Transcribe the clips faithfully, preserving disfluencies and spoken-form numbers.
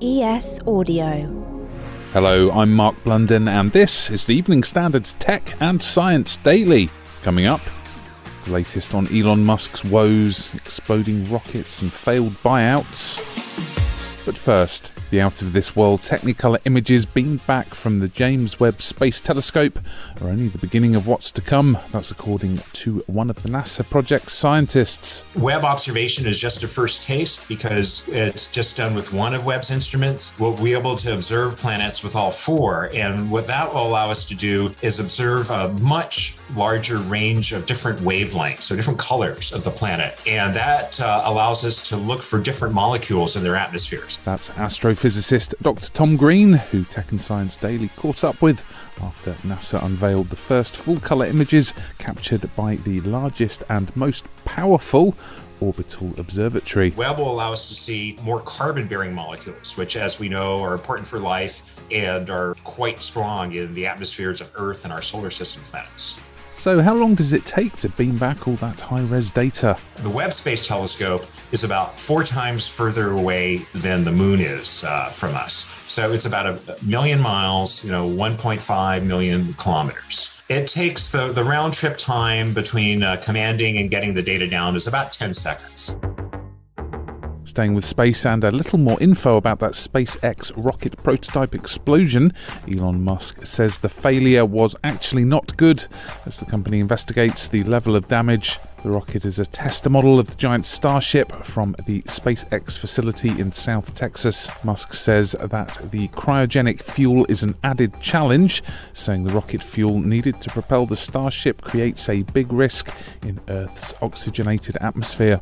E S Audio. Hello, I'm Mark Blunden and this is the Evening Standard's Tech and Science Daily. Coming up, the latest on Elon Musk's woes, exploding rockets and failed buyouts. But first, the out-of-this-world Technicolor images beamed back from the James Webb Space Telescope are only the beginning of what's to come. That's according to one of the NASA project's scientists. Webb observation is just a first taste because it's just done with one of Webb's instruments. We'll be able to observe planets with all four, and what that will allow us to do is observe a much larger range of different wavelengths, so different colors of the planet, and that uh, allows us to look for different molecules in their atmospheres. That's astro. Physicist Doctor Tom Greene, who Tech and Science Daily caught up with after NASA unveiled the first full-colour images captured by the largest and most powerful orbital observatory. Webb will allow us to see more carbon-bearing molecules, which, as we know, are important for life and are quite strong in the atmospheres of Earth and our solar system planets. So how long does it take to beam back all that high-res data? The Webb Space Telescope is about four times further away than the moon is uh, from us. So it's about a million miles, you know, one point five million kilometers. It takes the, the round-trip time between uh, commanding and getting the data down is about ten seconds. Staying with space and a little more info about that SpaceX rocket prototype explosion, Elon Musk says the failure was actually not good. As the company investigates the level of damage, the rocket is a tester model of the giant Starship from the SpaceX facility in South Texas. Musk says that the cryogenic fuel is an added challenge, saying the rocket fuel needed to propel the Starship creates a big risk in Earth's oxygenated atmosphere.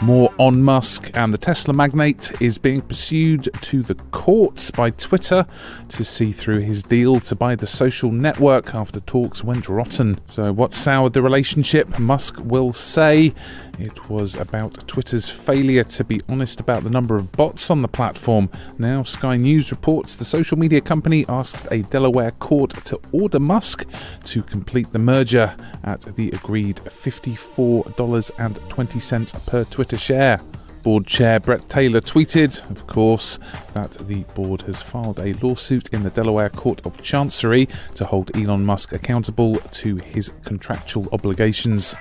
More on Musk, and the Tesla magnate is being pursued to the courts by Twitter to see through his deal to buy the social network after talks went rotten. So what soured the relationship? Musk will say it was about Twitter's failure to be honest about the number of bots on the platform. Now Sky News reports the social media company asked a Delaware court to order Musk to complete the merger at the agreed fifty-four dollars and twenty cents per Twitter to share. Board Chair Brett Taylor tweeted, of course, that the board has filed a lawsuit in the Delaware Court of Chancery to hold Elon Musk accountable to his contractual obligations.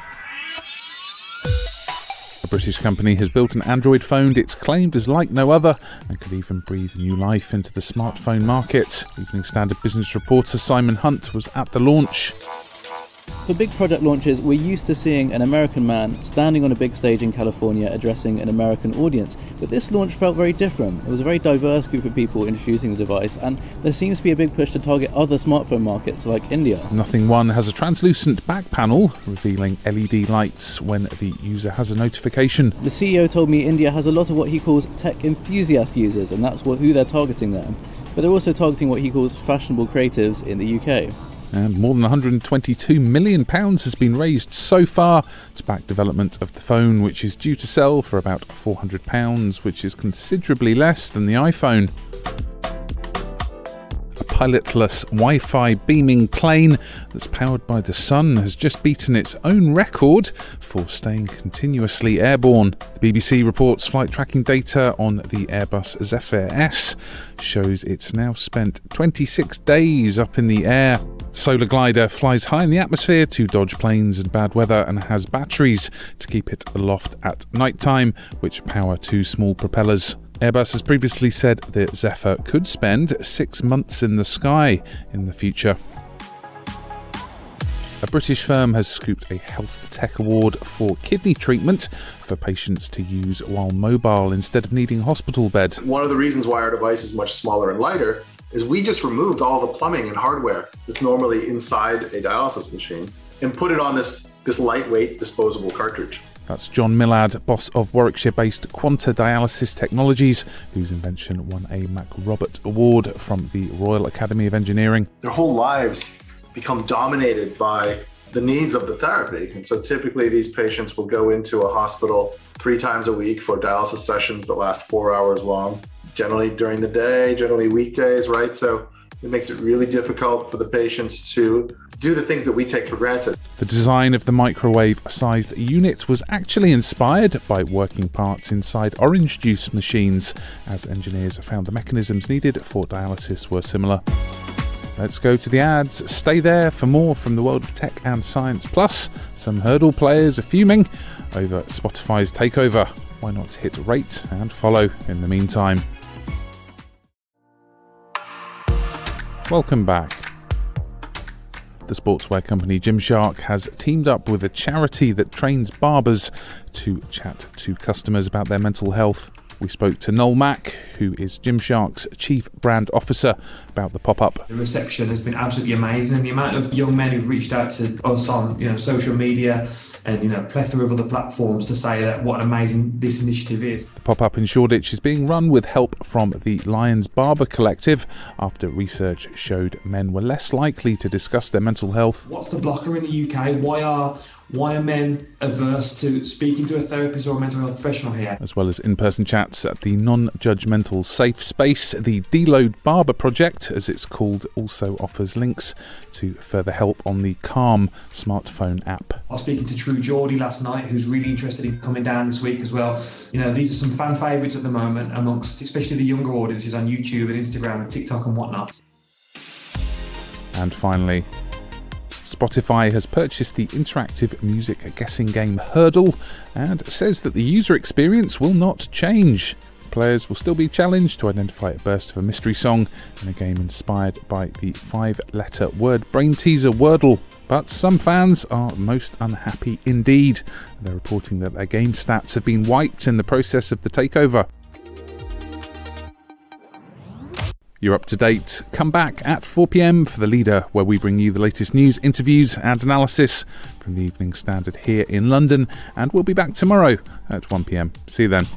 A British company has built an Android phone it's claimed is like no other and could even breathe new life into the smartphone market. Evening Standard business reporter Simon Hunt was at the launch. For big product launches, we're used to seeing an American man standing on a big stage in California addressing an American audience, but this launch felt very different. It was a very diverse group of people introducing the device, and there seems to be a big push to target other smartphone markets like India. Nothing One has a translucent back panel revealing L E D lights when the user has a notification. The C E O told me India has a lot of what he calls tech enthusiast users, and that's who they're targeting there. But they're also targeting what he calls fashionable creatives in the U K. And more than one hundred twenty-two million pounds has been raised so far to back development of the phone, which is due to sell for about four hundred pounds, which is considerably less than the iPhone. A pilotless Wi-Fi beaming plane that's powered by the sun has just beaten its own record for staying continuously airborne. The B B C reports flight tracking data on the Airbus Zephyr S shows it's now spent twenty-six days up in the air. Solar glider flies high in the atmosphere to dodge planes and bad weather and has batteries to keep it aloft at night time, which power two small propellers. Airbus has previously said that Zephyr could spend six months in the sky in the future. A British firm has scooped a health tech award for kidney treatment for patients to use while mobile instead of needing a hospital bed. One of the reasons why our device is much smaller and lighter is we just removed all the plumbing and hardware that's normally inside a dialysis machine and put it on this, this lightweight disposable cartridge. That's John Millard, boss of Warwickshire-based Quanta Dialysis Technologies, whose invention won a MacRobert Award from the Royal Academy of Engineering. Their whole lives become dominated by the needs of the therapy. And so typically these patients will go into a hospital three times a week for dialysis sessions that last four hours long. Generally during the day, generally weekdays, right? So it makes it really difficult for the patients to do the things that we take for granted. The design of the microwave-sized unit was actually inspired by working parts inside orange juice machines, as engineers found the mechanisms needed for dialysis were similar. Let's go to the ads. Stay there for more from the world of tech and science. Plus, some Hurdle players are fuming over Spotify's takeover. Why not hit rate and follow in the meantime? Welcome back. The sportswear company Gymshark has teamed up with a charity that trains barbers to chat to customers about their mental health. We spoke to Noel Mack, who is Gymshark's Chief Brand Officer, about the pop-up. The reception has been absolutely amazing. The amount of young men who've reached out to us on you know, social media and you know, a plethora of other platforms to say that what an amazing this initiative is. The pop-up in Shoreditch is being run with help from the Lions Barber Collective after research showed men were less likely to discuss their mental health. What's the blocker in the U K? Why are... Why are men averse to speaking to a therapist or a mental health professional here? As well as in-person chats at the non-judgmental safe space, the Deload Barber Project, as it's called, also offers links to further help on the Calm smartphone app. I was speaking to True Geordie last night, who's really interested in coming down this week as well. You know, these are some fan favourites at the moment amongst, especially the younger audiences on YouTube and Instagram and TikTok and whatnot. And finally, Spotify has purchased the interactive music guessing game Hurdle and says that the user experience will not change. Players will still be challenged to identify a burst of a mystery song in a game inspired by the five-letter word brain teaser Wordle. But some fans are most unhappy indeed. They're reporting that their game stats have been wiped in the process of the takeover. You're up to date. Come back at four p m for The Leader, where we bring you the latest news, interviews and analysis from the Evening Standard here in London, and we'll be back tomorrow at one p m. See you then.